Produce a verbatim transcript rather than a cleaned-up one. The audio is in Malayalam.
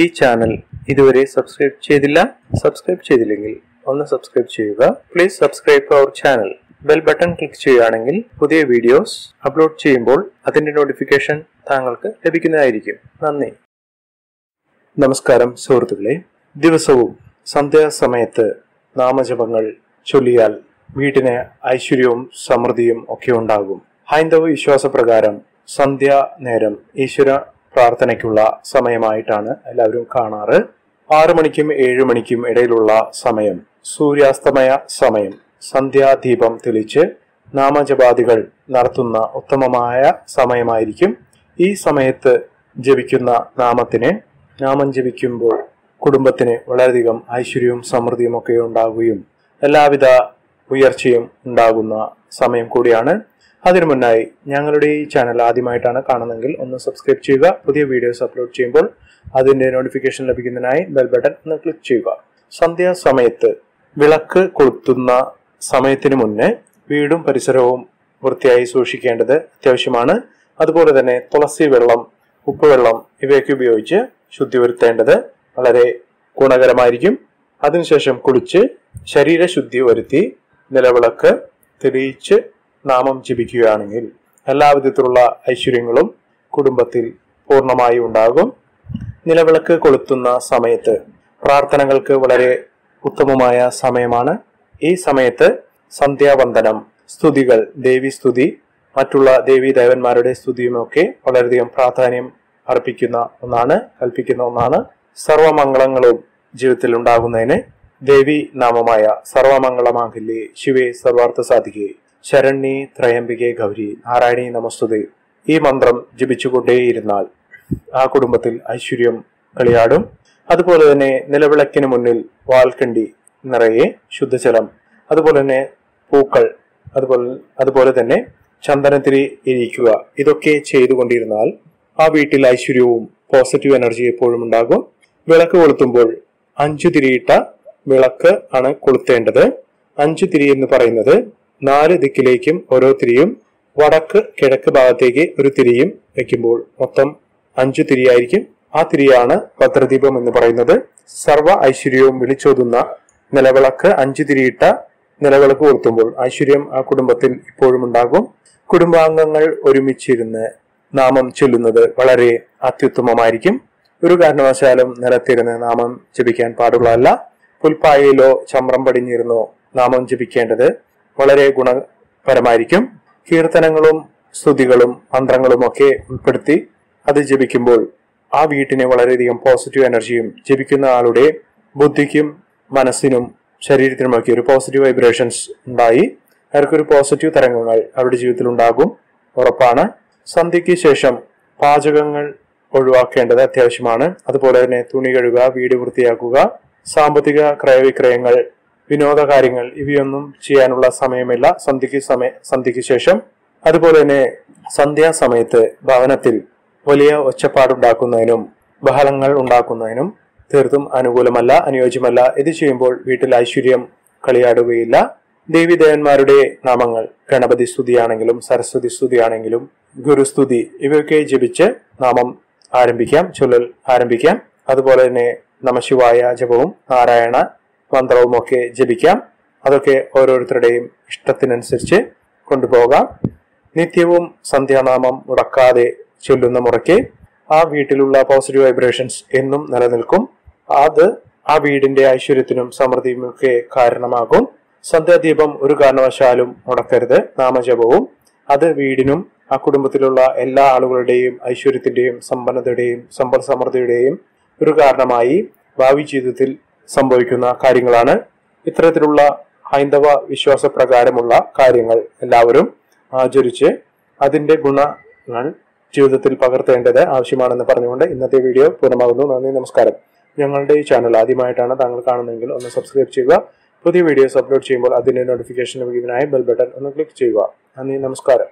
ഈ ചാനൽ ഇതുവരെ സബ്സ്ക്രൈബ് ചെയ്തില്ല സബ്സ്ക്രൈബ് ചെയ്തില്ലെങ്കിൽ ഒന്ന് സബ്സ്ക്രൈബ് ചെയ്യുക. Please subscribe to our channel. Bell button click ചെയ്യുകയാണെങ്കിൽ പുതിയ വീഡിയോസ് അപ്ലോഡ് ചെയ്യുമ്പോൾ അതിൻ്റെ നോട്ടിഫിക്കേഷൻ താങ്കൾക്ക് ലഭിക്കുന്നതായിരിക്കും. നന്ദി. നമസ്കാരം സുഹൃത്തുക്കളെ, ദിവസവും സന്ധ്യാസമയത്ത് നാമജപങ്ങൾ ചൊല്ലിയാൽ വീട്ടിന് ഐശ്വര്യവും സമൃദ്ധിയും ഒക്കെ ഉണ്ടാകും. ഹൈന്ദവ വിശ്വാസപ്രകാരം സന്ധ്യാ നേരം ഈശ്വര പ്രാർത്ഥനയ്ക്കുള്ള സമയമായിട്ടാണ് എല്ലാവരും കാണാറ്. ആറു മണിക്കും ഏഴു മണിക്കും ഇടയിലുള്ള സമയം സൂര്യാസ്തമയ സമയം. സന്ധ്യാദീപം തെളിച്ച് നാമജപാദികൾ നടത്തുന്ന ഉത്തമമായ സമയമായിരിക്കും. ഈ സമയത്ത് ജപിക്കുന്ന നാമത്തിന് നാമം ജപിക്കുമ്പോൾ കുടുംബത്തിന് വളരെയധികം ഐശ്വര്യവും സമൃദ്ധിയും ഒക്കെ ഉണ്ടാവുകയും എല്ലാവിധ ഉയർച്ചയും ഉണ്ടാകുന്ന സമയം കൂടിയാണ്. അതിനു മുന്നായി ഞങ്ങളുടെ ഈ ചാനൽ ആദ്യമായിട്ടാണ് കാണുന്നതെങ്കിൽ ഒന്ന് സബ്സ്ക്രൈബ് ചെയ്യുക. പുതിയ വീഡിയോസ് അപ്ലോഡ് ചെയ്യുമ്പോൾ അതിൻ്റെ നോട്ടിഫിക്കേഷൻ ലഭിക്കുന്നതിനായി ബെൽ ബട്ടൺ ഒന്ന് ക്ലിക്ക് ചെയ്യുക. സന്ധ്യാസമയത്ത് വിളക്ക് കൊളുത്തുന്ന സമയത്തിന് മുന്നേ വീടും പരിസരവും വൃത്തിയായി സൂക്ഷിക്കേണ്ടത് അത്യാവശ്യമാണ്. അതുപോലെ തന്നെ തുളസി വെള്ളം, ഉപ്പുവെള്ളം ഇവയൊക്കെ ഉപയോഗിച്ച് ശുദ്ധി വരുത്തേണ്ടത് വളരെ ഗുണകരമായിരിക്കും. അതിനുശേഷം കുളിച്ച് ശരീരശുദ്ധി വരുത്തി നിലവിളക്ക് തെളിയിച്ച് നാമം ജപിക്കുകയാണെങ്കിൽ എല്ലാവിധത്തിലുള്ള ഐശ്വര്യങ്ങളും കുടുംബത്തിൽ പൂർണ്ണമായി ഉണ്ടാകും. നിലവിളക്ക് കൊളുത്തുന്ന സമയത്ത് പ്രാർത്ഥനകൾക്ക് വളരെ ഉത്തമമായ സമയമാണ്. ഈ സമയത്ത് സന്ധ്യാവന്ദനം, സ്തുതികൾ, ദേവീസ്തുതി, മറ്റുള്ള ദേവീ ദേവന്മാരുടെ സ്തുതിയുമൊക്കെ വളരെയധികം പ്രാധാന്യം അർപ്പിക്കുന്ന ഒന്നാണ്, കൽപ്പിക്കുന്ന ഒന്നാണ്. സർവമംഗളങ്ങളും ജീവിതത്തിൽ ഉണ്ടാകുന്നതിന് ദേവി നാമമായ സർവമംഗളമാകില്ലേ ശിവേ സർവാർത്ഥ സാധികേ ശരണ്യേ ത്രയംബികേ ഗൗരി നാരായണീ നമസ്തുതേ ഈ മന്ത്രം ജപിച്ചുകൊണ്ടേയിരുന്നാൽ ആ കുടുംബത്തിൽ ഐശ്വര്യം കളിയാടും. അതുപോലെ തന്നെ നിലവിളക്കിന് മുന്നിൽ വാൽക്കണ്ടി നിറയെ ശുദ്ധജലം, അതുപോലെ തന്നെ പൂക്കൾ, അതുപോലെ അതുപോലെ തന്നെ ചന്ദനത്തിരി ഇരിക്കുക, ഇതൊക്കെ ചെയ്തുകൊണ്ടിരുന്നാൽ ആ വീട്ടിൽ ഐശ്വര്യവും പോസിറ്റീവ് എനർജി എപ്പോഴും ഉണ്ടാകും. വിളക്ക് കൊളുത്തുമ്പോൾ അഞ്ചു തിരിയിട്ട വിളക്ക് ആണ് കൊളുത്തേണ്ടത്. അഞ്ചു തിരി എന്ന് പറയുന്നത് നാല് ദിക്കിലേക്കും ഓരോ തിരിയും വടക്ക് കിഴക്ക് ഭാഗത്തേക്ക് ഒരു തിരിയും വയ്ക്കുമ്പോൾ മൊത്തം അഞ്ചു തിരിയായിരിക്കും. ആ തിരിയാണ് ഭദ്രദീപം എന്ന് പറയുന്നത്. സർവ്വ ഐശ്വര്യവും വിളിച്ചോതുന്ന നിലവിളക്ക്, അഞ്ചു തിരിയിട്ട നിലവിളക്ക് കൊളുത്തുമ്പോൾ ഐശ്വര്യം ആ കുടുംബത്തിൽ ഇപ്പോഴും ഉണ്ടാകും. കുടുംബാംഗങ്ങൾ ഒരുമിച്ചിരുന്ന് നാമം ചൊല്ലുന്നത് വളരെ അത്യുത്തമമായിരിക്കും. ഒരു കാരണവശാലും നിലത്തിരുന്ന് നാമം ജപിക്കാൻ പാടുള്ളതല്ല. പുൽപ്പായയിലോ ചമ്രം പടിഞ്ഞിരുന്നോ നാമം ജപിക്കേണ്ടത് വളരെ ഗുണപരമായിരിക്കും. കീർത്തനങ്ങളും സ്തുതികളും മന്ത്രങ്ങളും ഒക്കെ ഉൾപ്പെടുത്തി അത് ജപിക്കുമ്പോൾ ആ വീട്ടിന് വളരെയധികം പോസിറ്റീവ് എനർജിയും ജപിക്കുന്ന ആളുടെ ബുദ്ധിക്കും മനസ്സിനും ശരീരത്തിനുമൊക്കെ ഒരു പോസിറ്റീവ് വൈബ്രേഷൻസ് ഉണ്ടായി അവർക്കൊരു പോസിറ്റീവ് തരംഗങ്ങൾ അവരുടെ ജീവിതത്തിൽ ഉണ്ടാകും, ഉറപ്പാണ്. സന്ധ്യയ്ക്ക് ശേഷം പാചകങ്ങൾ ഒഴിവാക്കേണ്ടത് അത്യാവശ്യമാണ്. അതുപോലെ തന്നെ തുണി കഴുകുക, വീട് വൃത്തിയാക്കുക, സാമ്പത്തിക ക്രയവിക്രയങ്ങൾ, വിനോദ കാര്യങ്ങൾ ഇവയൊന്നും ചെയ്യാനുള്ള സമയമില്ല സന്ധ്യയ്ക്ക് സമയ സന്ധ്യയ്ക്ക് ശേഷം. അതുപോലെ തന്നെ സന്ധ്യാസമയത്ത് ഭവനത്തിൽ വലിയ ഒച്ചപ്പാടുണ്ടാക്കുന്നതിനും ബഹളങ്ങൾ ഉണ്ടാക്കുന്നതിനും തീർത്തും അനുകൂലമല്ല, അനുയോജ്യമല്ല. ഇത് ചെയ്യുമ്പോൾ വീട്ടിൽ ഐശ്വര്യം കളിയാടുകയില്ല. ദേവീദേവന്മാരുടെ നാമങ്ങൾ, ഗണപതി സ്തുതിയാണെങ്കിലും സരസ്വതി സ്തുതിയാണെങ്കിലും ഗുരുസ്തുതി ഇവയൊക്കെ ജപിച്ച് നാമം ആരംഭിക്കാം, ചൊല്ലൽ ആരംഭിക്കാം. അതുപോലെ തന്നെ നമശിവായ ജപവും നാരായണ മന്ത്രവും ഒക്കെ ജപിക്കാം. അതൊക്കെ ഓരോരുത്തരുടെയും ഇഷ്ടത്തിനനുസരിച്ച് കൊണ്ടുപോകാം. നിത്യവും സന്ധ്യാനാമം മുടക്കാതെ ചൊല്ലുന്ന മുറയ്ക്ക് ആ വീട്ടിലുള്ള പോസിറ്റീവ് വൈബ്രേഷൻസ് എന്നും നിലനിൽക്കും. അത് ആ വീടിന്റെ ഐശ്വര്യത്തിനും സമൃദ്ധിയുമൊക്കെ കാരണമാകും. സന്ധ്യാദീപം ഒരു കാരണവശാലും മുടക്കരുത്, നാമജപവും. അത് വീടിനും ആ കുടുംബത്തിലുള്ള എല്ലാ ആളുകളുടെയും ഐശ്വര്യത്തിന്റെയും സമ്പന്നതയുടെയും സമ്പൽ സമൃദ്ധിയുടെയും ഒരു കാരണമായി ഭാവി ജീവിതത്തിൽ സംഭവിക്കുന്ന കാര്യങ്ങളാണ്. ഇത്തരത്തിലുള്ള ഹൈന്ദവ വിശ്വാസപ്രകാരമുള്ള കാര്യങ്ങൾ എല്ലാവരും ആചരിച്ച് അതിന്റെ ഗുണങ്ങൾ ജീവിതത്തിൽ പകർത്തേണ്ടത് ആവശ്യമാണെന്ന് പറഞ്ഞുകൊണ്ട് ഇന്നത്തെ വീഡിയോ പൂർണ്ണമാകുന്നു. നന്ദി, നമസ്കാരം. ഞങ്ങളുടെ ഈ ചാനൽ ആദ്യമായിട്ടാണ് താങ്കൾ കാണുന്നതെങ്കിൽ ഒന്ന് സബ്സ്ക്രൈബ് ചെയ്യുക. പുതിയ വീഡിയോസ് അപ്ലോഡ് ചെയ്യുമ്പോൾ അതിന്റെ നോട്ടിഫിക്കേഷൻ ലഭിക്കുന്നതിനായി ബെൽ ബട്ടൺ ഒന്ന് ക്ലിക്ക് ചെയ്യുക. നന്ദി, നമസ്കാരം.